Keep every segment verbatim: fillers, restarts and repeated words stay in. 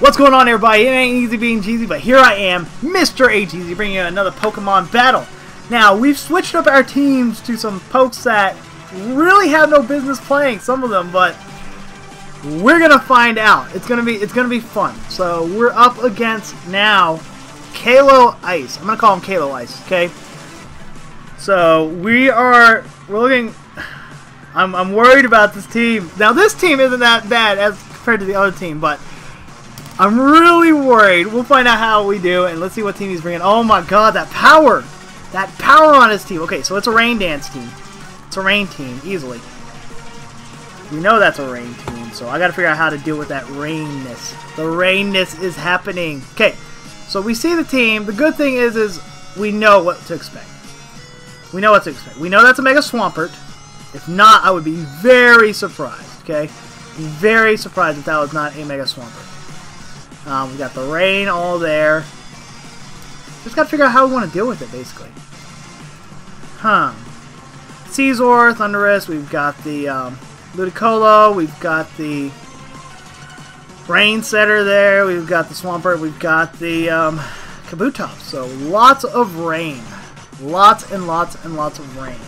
What's going on, everybody? It ain't easy being Jeezy, but here I am, Mister A G Z, bringing you another Pokemon battle. Now, we've switched up our teams to some pokes that really have no business playing, some of them, but we're gonna find out. It's gonna be it's gonna be fun. So we're up against now Kalo Ice. I'm gonna call him Kalo Ice, okay? So we are we're looking I'm I'm worried about this team. Now, this team isn't that bad as compared to the other team, but I'm really worried. We'll find out how we do, and let's see what team he's bringing. Oh my god, that power! That power on his team. Okay, so it's a rain dance team. It's a rain team, easily. We know that's a rain team, so I gotta figure out how to deal with that rainness. The rainness is happening. Okay, so we see the team. The good thing is, is we know what to expect. We know what to expect. We know that's a Mega Swampert. If not, I would be very surprised, okay? Very surprised if that was not a Mega Swampert. Um, we got the rain all there. Just gotta figure out how we want to deal with it, basically. Huh. Caesar, Thundurus, we've got the um, Ludicolo, we've got the Rain Setter there, we've got the Swampert, we've got the um, Kabutops. So lots of rain. Lots and lots and lots of rain.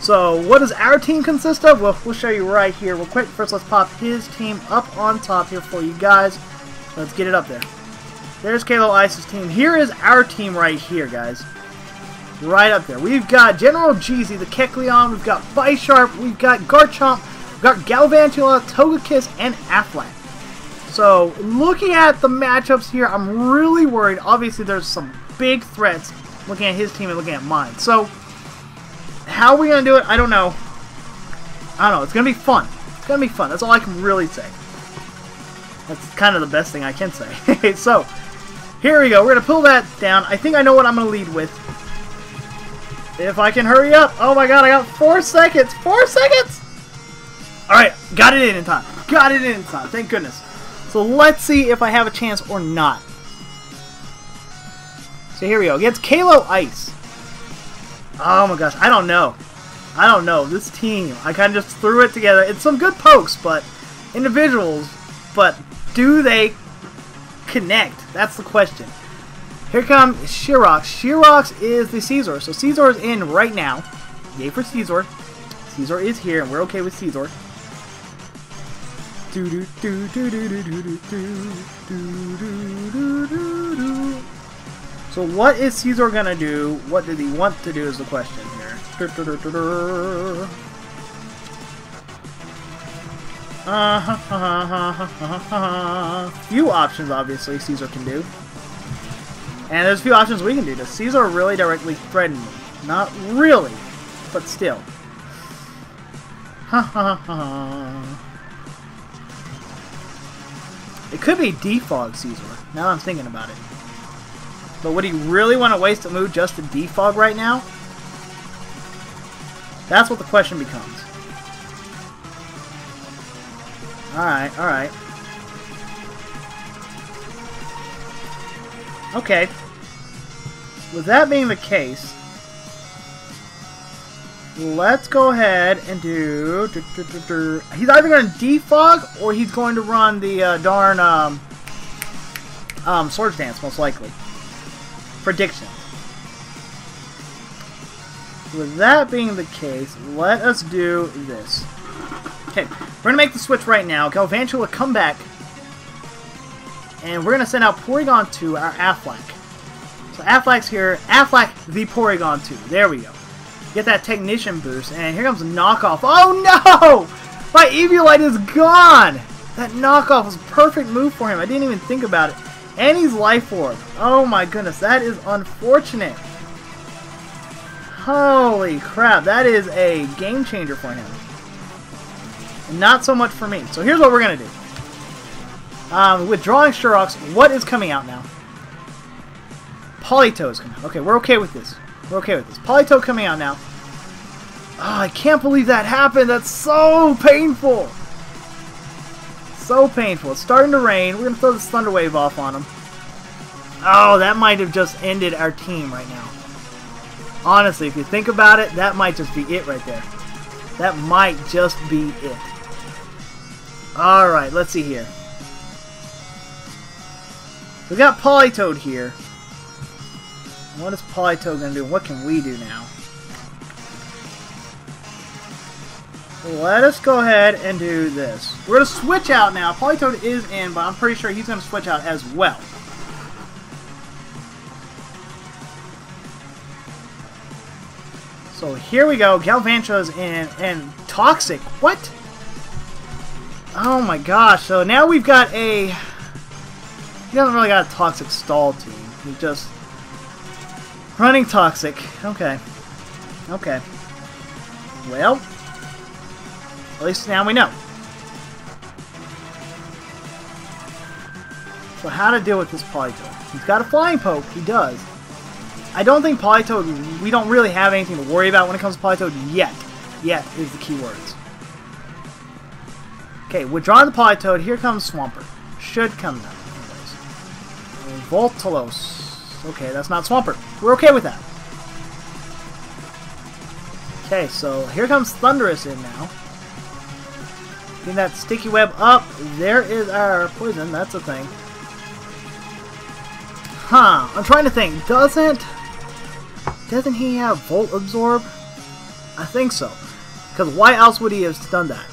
So what does our team consist of? Well, we'll show you right here real quick. First, let's pop his team up on top here for you guys. Let's get it up there. There's Kalo Ice's team. Here is our team right here, guys. Right up there. We've got General Jeezy, the Kecleon. We've got Bisharp. We've got Garchomp. We've got Galvantula, Togekiss, and Aflac. So, looking at the matchups here, I'm really worried. Obviously, there's some big threats looking at his team and looking at mine. So, how are we going to do it? I don't know. I don't know. It's going to be fun. It's going to be fun. That's all I can really say. That's kind of the best thing I can say. So, here we go. We're going to pull that down. I think I know what I'm going to lead with. If I can hurry up. Oh my god, I got four seconds. Four seconds! Alright, got it in in time. Got it in in time. Thank goodness. So, let's see if I have a chance or not. So, here we go. Against Kalo Ice. Oh my gosh, I don't know. I don't know. This team, I kind of just threw it together. It's some good pokes, but individuals, but... do they connect? That's the question. Here comes Shirox. Shirox is the Caesar. So Caesar is in right now. Yay for Caesar. Caesar is here, and we're okay with Caesar. So what is Caesar gonna do? What did he want to do is the question here. Uh, ha, ha, ha, ha, ha, ha, ha. Few options, obviously, Caesar can do. And there's a few options we can do. Does Caesar really directly threaten me? Not really, but still. Ha, ha, ha. It could be Defog Caesar, now that I'm thinking about it. But would he really want to waste a move just to Defog right now? That's what the question becomes. Alright, alright. Okay. With that being the case, let's go ahead and do... do, do, do, do. He's either going to defog, or he's going to run the uh, darn um, um, Swords Dance, most likely. Prediction. With that being the case, let us do this. Okay, we're going to make the switch right now. Galvantula will come back. And we're going to send out Porygon two, our Aflac. So Aflac's here. Aflac, the Porygon two. There we go. Get that Technician boost. And here comes Knockoff. Oh no! My Eviolite is gone! That Knockoff was a perfect move for him. I didn't even think about it. And he's Life Orb. Oh my goodness, that is unfortunate. Holy crap, that is a game changer for him. Not so much for me. So here's what we're going to do. Um, withdrawing Shirox, what is coming out now? Politoed is coming out. Okay, we're okay with this. We're okay with this. Politoed coming out now. Oh, I can't believe that happened. That's so painful. So painful. It's starting to rain. We're going to throw this Thunder Wave off on him. Oh, that might have just ended our team right now. Honestly, if you think about it, that might just be it right there. That might just be it. Alright, let's see here. We've got Politoed here. What is Politoed going to do? What can we do now? Let us go ahead and do this. We're going to switch out now. Politoed is in, but I'm pretty sure he's going to switch out as well. So here we go. Galvancho's in, and Toxic. What? Oh my gosh. So now we've got a... He doesn't really got a Toxic stall team. He's just running Toxic. Okay. Okay. Well... At least now we know. So how to deal with this Politoed. He's got a Flying Poke. He does. I don't think Politoed... We don't really have anything to worry about when it comes to Politoed yet. Yet is the key words. Okay, withdraw the Politoed. Here comes Swampert. Should come down. Anyways. Voltolos. Okay, that's not Swampert. We're okay with that. Okay, so here comes Thundurus in now. Getting that sticky web up. There is our poison. That's a thing. Huh. I'm trying to think. Doesn't... Doesn't he have Volt Absorb? I think so. Because why else would he have done that?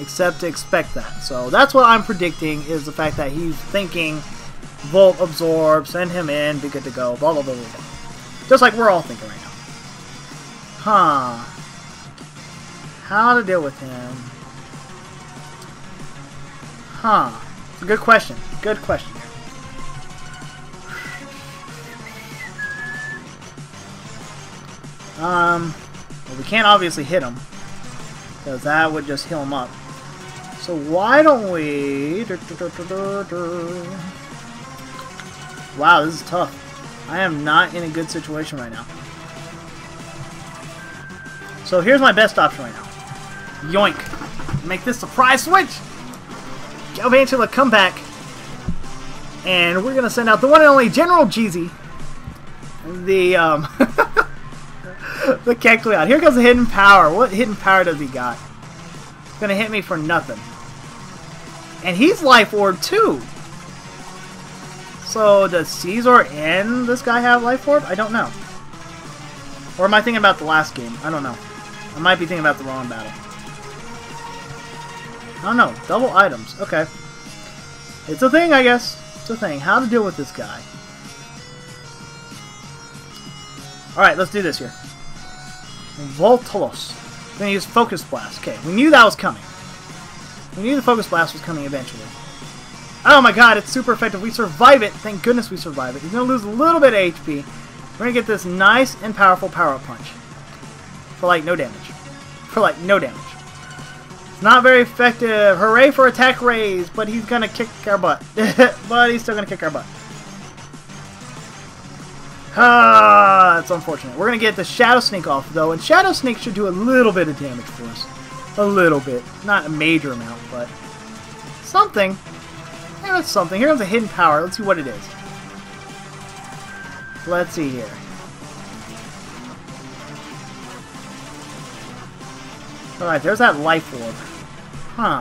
Except to expect that. So that's what I'm predicting is the fact that he's thinking Volt Absorb, send him in, be good to go, blah, blah, blah, blah, blah. Just like we're all thinking right now. Huh. How to deal with him? Huh. Good question. Good question. Um, well, we can't obviously hit him, because that would just heal him up. So why don't we... Wow, this is tough. I am not in a good situation right now. So here's my best option right now. Yoink. Make this surprise switch. Galvantula, come back. And we're going to send out the one and only General Jeezy. The, um... the Kecleon. Here goes the hidden power. What hidden power does he got? It's going to hit me for nothing. And he's Life Orb, too. So, does Caesar and this guy have Life Orb? I don't know. Or am I thinking about the last game? I don't know. I might be thinking about the wrong battle. I don't know. Double items. Okay. It's a thing, I guess. It's a thing. How to deal with this guy. Alright, let's do this here. Voltolos. We're going to use Focus Blast. Okay, we knew that was coming. We knew the Focus Blast was coming eventually. Oh my god, it's super effective. We survive it. Thank goodness we survive it. He's going to lose a little bit of H P. We're going to get this nice and powerful power-up punch. For, like, no damage. For, like, no damage. It's not very effective. Hooray for attack raise, but he's going to kick our butt. But he's still going to kick our butt. Ah, that's unfortunate. We're going to get the Shadow Sneak off, though, and Shadow Sneak should do a little bit of damage for us. A little bit. Not a major amount, but something. Yeah, that's something. Here comes a hidden power. Let's see what it is. Let's see here. Alright, there's that Life Orb. Huh.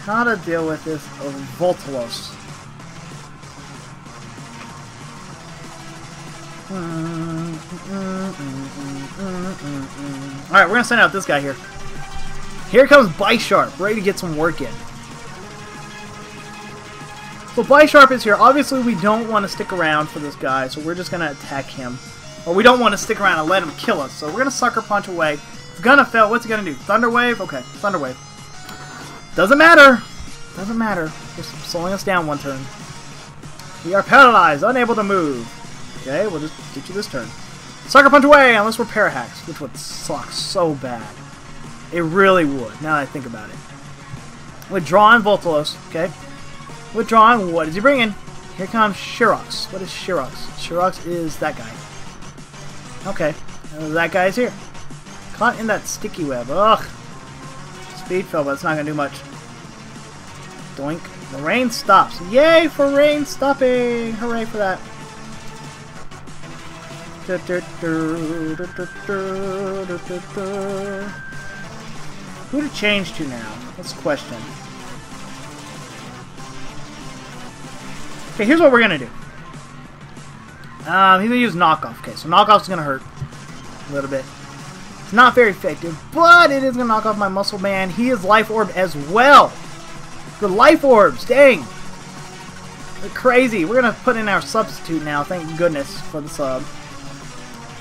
How to deal with this Voltolos. Alright, we're gonna send out this guy here. Here comes Bisharp, ready to get some work in. So Bisharp is here. Obviously, we don't want to stick around for this guy, so we're just going to attack him. Or we don't want to stick around and let him kill us, so we're going to Sucker Punch away. It's going to fail. What's he going to do? Thunder Wave? Okay, Thunder Wave. Doesn't matter. Doesn't matter. Just slowing us down one turn. We are paralyzed, unable to move. Okay, we'll just get you this turn. Sucker Punch away, unless we're Parahax, which would suck so bad. It really would, now that I think about it. Withdrawing Voltolos, okay. Withdrawing. What is he bringing? Here comes Shirox. What is Shirox? Shirox is that guy. Okay. Uh, that guy's here. Caught in that sticky web. Ugh. Speed fell, but it's not going to do much. Doink. The rain stops. Yay for rain stopping. Hooray for that. Du -du -du, du -du -du, du -du -du. Who to change to now? That's the question. Okay, here's what we're going to do. Um, he's going to use knockoff. Okay, so knockoff's going to hurt a little bit. It's not very effective, but it is going to knock off my Muscle Man. He is Life Orb as well. The Life Orbs, dang. They're crazy. We're going to put in our substitute now. Thank goodness for the sub.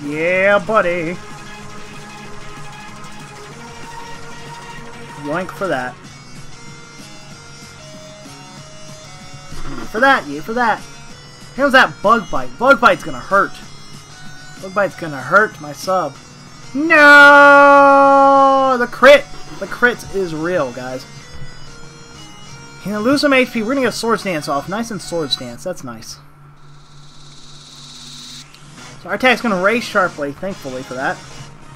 Yeah, buddy. Yoink for that. For that, yeah, for that. Here comes that Bug Bite. Bug Bite's gonna hurt. Bug Bite's gonna hurt my sub. No, the crit. The crit is real, guys. He's gonna lose some H P. We're gonna get a Sword Stance off. Nice and Sword Stance. That's nice. So our attack's gonna raise sharply. Thankfully for that.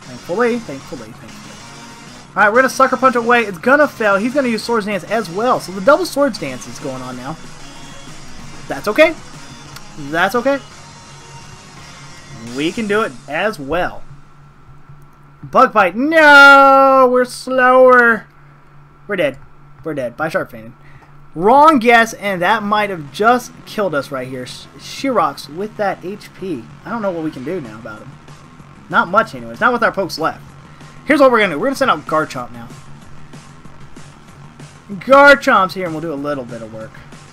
Thankfully, thankfully, thankfully. Alright, we're going to Sucker Punch away. It's going to fail. He's going to use Swords Dance as well. So the double Swords Dance is going on now. That's okay. That's okay. We can do it as well. Bug Bite. No! We're slower. We're dead. We're dead. By Sharpfanon. Wrong guess, and that might have just killed us right here. Shirox with that H P. I don't know what we can do now about him. Not much anyways. Not with our pokes left. Here's what we're going to do. We're going to send out Garchomp now. Garchomp's here, and we'll do a little bit of work.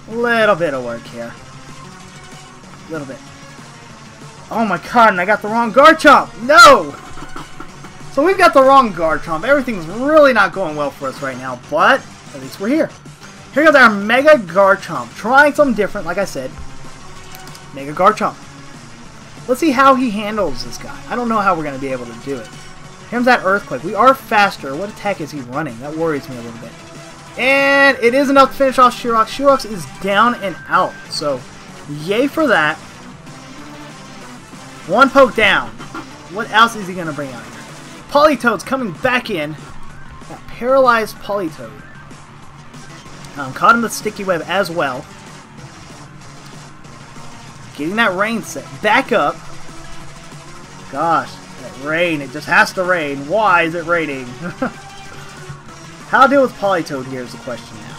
A little bit of work here. A little bit. Oh my god, and I got the wrong Garchomp! No! So we've got the wrong Garchomp. Everything's really not going well for us right now, but at least we're here. Here goes our Mega Garchomp. Trying something different, like I said. Mega Garchomp. Let's see how he handles this guy. I don't know how we're going to be able to do it. Here's that Earthquake. We are faster. What attack is he running? That worries me a little bit. And it is enough to finish off Shirox. Shirox is down and out. So, yay for that. One poke down. What else is he going to bring out here? Politoed's coming back in. That paralyzed Politoed. Um, caught him with Sticky Web as well. Getting that rain set back up. Gosh. Rain. It just has to rain. Why is it raining? How to deal with Politoed here is the question now.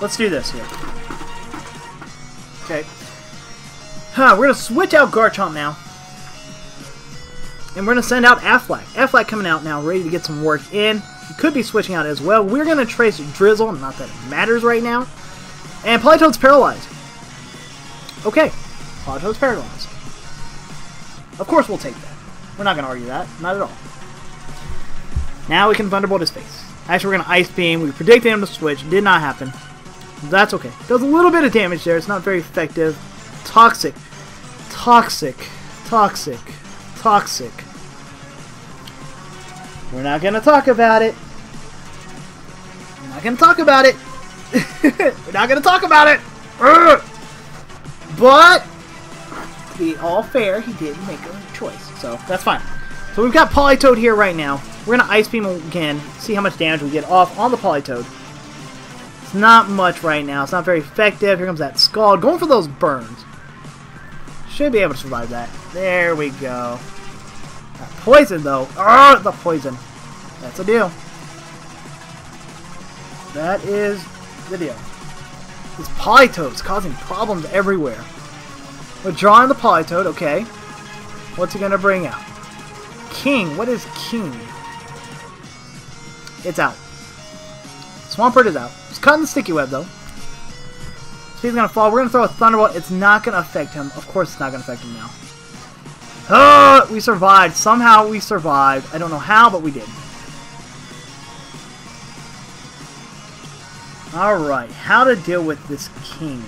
Let's do this here. Okay. Huh, we're going to switch out Garchomp now. And we're going to send out Aflac. Aflac coming out now, ready to get some work in. He could be switching out as well. We're going to trace Drizzle. Not that it matters right now. And Politoed's paralyzed. Okay. Politoed's paralyzed. Of course we'll take that. We're not going to argue that. Not at all. Now we can Thunderbolt his face. Actually, we're going to Ice Beam. We predicted him to switch. Did not happen. That's okay. Does a little bit of damage there. It's not very effective. Toxic. Toxic. Toxic. Toxic. We're not going to talk about it. We're not going to talk about it. We're not going to talk about it. Urgh! But... be all fair, he didn't make a choice, so that's fine. So we've got Politoed here right now. We're gonna Ice Beam again, see how much damage we get off on the Politoed. It's not much right now. It's not very effective. Here comes that Scald, going for those burns. Should be able to survive that. There we go. That poison though. Ah, the poison. That's a deal. That is the deal. This Politoed's causing problems everywhere. Withdrawing the Politoed, okay. What's he gonna bring out? King, what is King? It's out. Swampert is out. He's cutting the Sticky Web though. So he's gonna fall. We're gonna throw a Thunderbolt. It's not gonna affect him. Of course it's not gonna affect him now. Oh, we survived. Somehow we survived. I don't know how, but we did. Alright, how to deal with this King.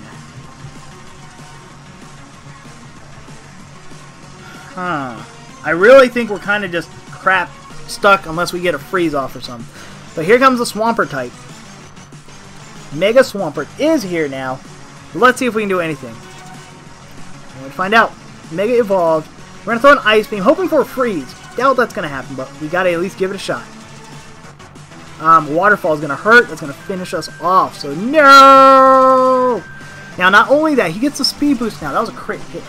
Huh. I really think we're kind of just crap stuck unless we get a freeze off or something. But here comes the Swampert type. Mega Swampert is here now. Let's see if we can do anything. We're going to find out. Mega evolved. We're going to throw an Ice Beam, hoping for a freeze. Doubt that's going to happen, but we got to at least give it a shot. Um, Waterfall is going to hurt. That's going to finish us off. So no! Now not only that, he gets a speed boost now. That was a crit hit.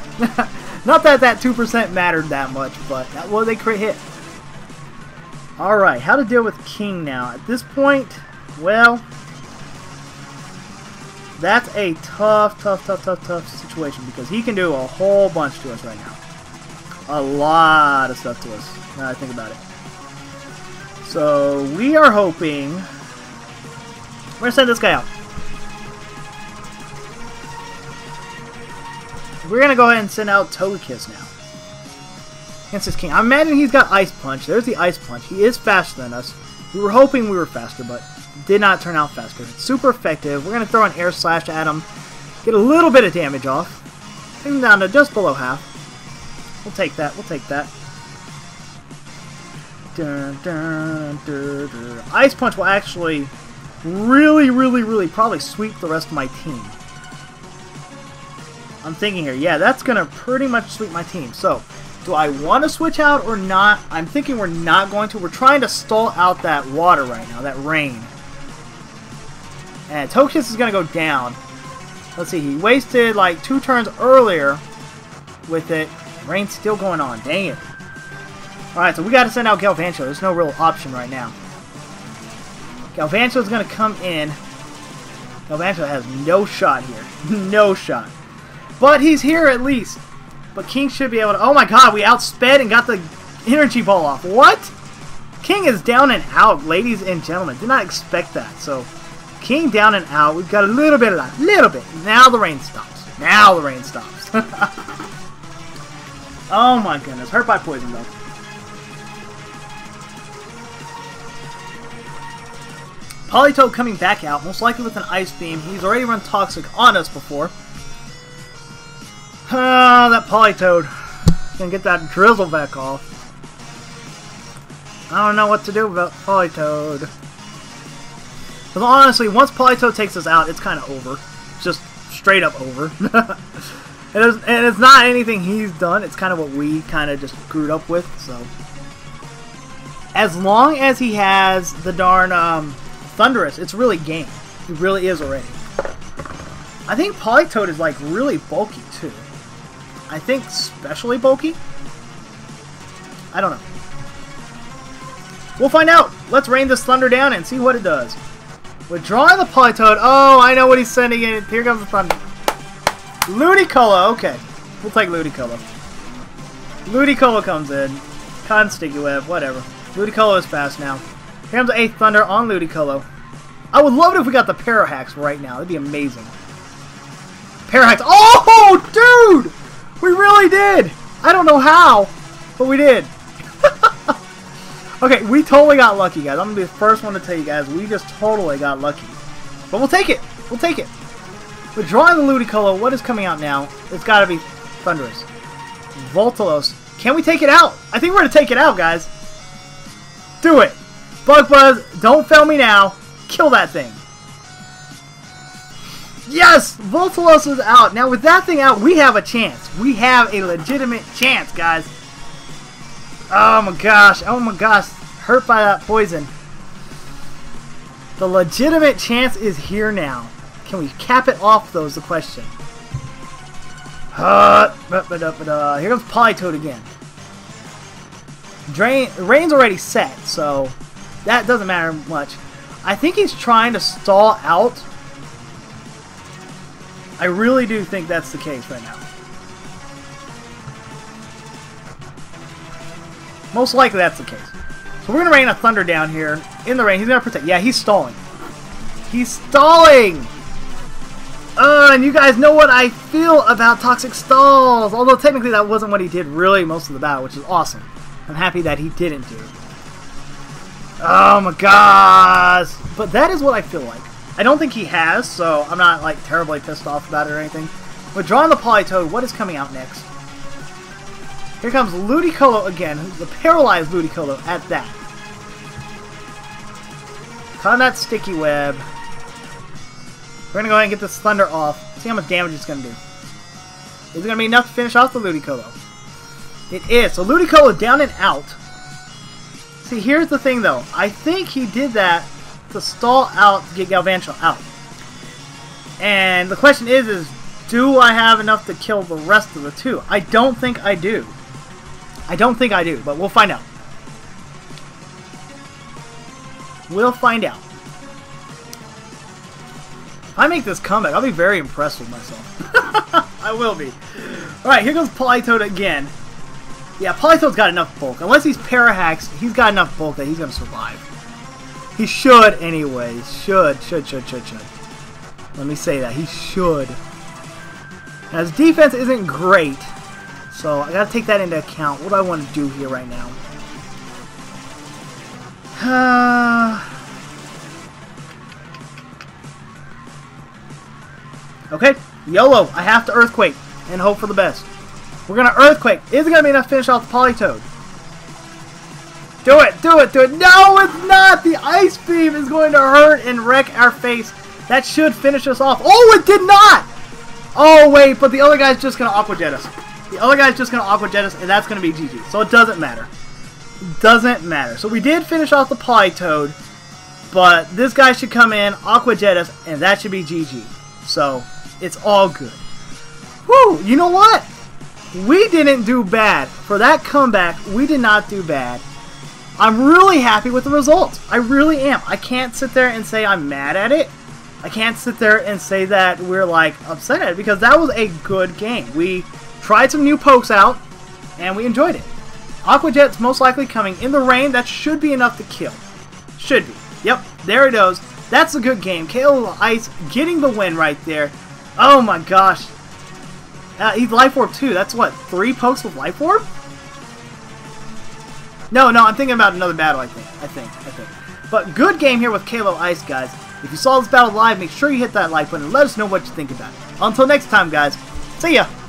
Not that that two percent mattered that much, but that was a crit hit. Alright, how to deal with King now. At this point, well, That's a tough, tough, tough, tough, tough situation because he can do a whole bunch to us right now. A lot of stuff to us, now that I think about it. So we are hoping... We're going to send this guy out. We're going to go ahead and send out Togekiss now. Against his king. I imagine he's got Ice Punch. There's the Ice Punch. He is faster than us. We were hoping we were faster, but did not turn out faster. It's super effective. We're going to throw an Air Slash at him. Get a little bit of damage off. Bring him down to just below half. We'll take that. We'll take that. Dun, dun, dun, dun. Ice Punch will actually really, really, really probably sweep the rest of my team. I'm thinking here. Yeah, that's going to pretty much sweep my team. So, do I want to switch out or not? I'm thinking we're not going to. We're trying to stall out that water right now, that rain. And Togekiss is going to go down. Let's see. He wasted like two turns earlier with it. Rain's still going on. Dang it. Alright, so we got to send out Galvancho. There's no real option right now. Galvancho's going to come in. Galvancho has no shot here. No shot. But he's here at least. But King should be able to... Oh my god, we outsped and got the energy ball off. What? King is down and out, ladies and gentlemen. Did not expect that. So, King down and out. We've got a little bit of that. A little bit. Now the rain stops. Now the rain stops. Oh my goodness. Hurt by poison, though. Politoed coming back out, most likely with an Ice Beam. He's already run Toxic on us before. Ah, that Politoed. Gonna get that Drizzle back off. I don't know what to do about Politoed. Because honestly, once Politoed takes us out, it's kind of over. It's just straight up over. it is, and it's not anything he's done. It's kind of what we kind of just screwed up with. So, as long as he has the darn um, Thundurus, it's really game. It really is already. I think Politoed is like really bulky too. I think especially bulky? I don't know. We'll find out. Let's rain this thunder down and see what it does. Withdrawing the Politoed. Oh, I know what he's sending in. Here comes the thunder. Ludicolo. Okay. We'll take Ludicolo. Ludicolo comes in. Constiguev, whatever. Ludicolo is fast now. Here comes the eighth thunder on Ludicolo. I would love it if we got the Parahax right now. That'd be amazing. Parahax. Oh, dude! We really did! I don't know how, but we did. Okay, we totally got lucky, guys. I'm going to be the first one to tell you guys, we just totally got lucky. But we'll take it. We'll take it. But drawing the Ludicolo, what is coming out now? It's got to be Thundurus. Voltolos. Can we take it out? I think we're going to take it out, guys. Do it. Bug Buzz, don't fail me now. Kill that thing. Yes! Voltolos is out. Now, with that thing out, we have a chance. We have a legitimate chance, guys. Oh, my gosh. Oh, my gosh. Hurt by that poison. The legitimate chance is here now. Can we cap it off, though, is the question. Uh, but, but, but, uh, here comes Politoed again. Drain, rain's already set, so that doesn't matter much. I think he's trying to stall out. I really do think that's the case right now. Most likely that's the case. So we're going to rain a thunder down here. In the rain, he's going to protect. Yeah, he's stalling. He's stalling! Uh, and you guys know what I feel about toxic stalls. Although technically that wasn't what he did really most of the battle, which is awesome. I'm happy that he didn't do. Oh my gosh! But that is what I feel like. I don't think he has, so I'm not, like, terribly pissed off about it or anything. But drawing the Politoed, what is coming out next? Here comes Ludicolo again, the paralyzed Ludicolo at that. Con that sticky web. We're going to go ahead and get this thunder off. See how much damage it's going to do. Is it going to be enough to finish off the Ludicolo? It is. So Ludicolo down and out. See, here's the thing, though. I think he did that to stall out to get Galvancho out. And the question is, is do I have enough to kill the rest of the two? I don't think I do. I don't think I do, but we'll find out. We'll find out. I make this comeback, I'll be very impressed with myself. I will be. Alright, here goes Politoed again. Yeah, Politoed's got enough bulk. Unless he's Parahax, he's got enough bulk that he's going to survive. He should anyway. Should, should, should, should, should. Let me say that. He should. Now, his defense isn't great, so I got to take that into account. What do I want to do here right now? Uh... Okay, YOLO, I have to Earthquake and hope for the best. We're going to Earthquake. Is it going to be enough to finish off the Politoed? Do it, do it, do it. No, it's not. The Ice Beam is going to hurt and wreck our face. That should finish us off. Oh, it did not. Oh, wait, but the other guy's just going to Aqua Jet us. The other guy's just going to Aqua Jet us, and that's going to be G G. So it doesn't matter. It doesn't matter. So we did finish off the Politoed, but this guy should come in, Aqua Jet us, and that should be G G. So... it's all good. Woo! You know what? We didn't do bad. For that comeback, we did not do bad. I'm really happy with the results. I really am. I can't sit there and say I'm mad at it. I can't sit there and say that we're, like, upset at it, because that was a good game. We tried some new pokes out, and we enjoyed it. Aqua Jet's most likely coming in the rain. That should be enough to kill. Should be. Yep, there it goes. That's a good game. Kalo Ice getting the win right there. Oh my gosh. Uh, he's Life Orb too. That's what? Three pokes with Life Orb? No, no, I'm thinking about another battle, I think. I think. I think. But good game here with Kalo Ice, guys. If you saw this battle live, make sure you hit that like button and let us know what you think about it. Until next time, guys. See ya!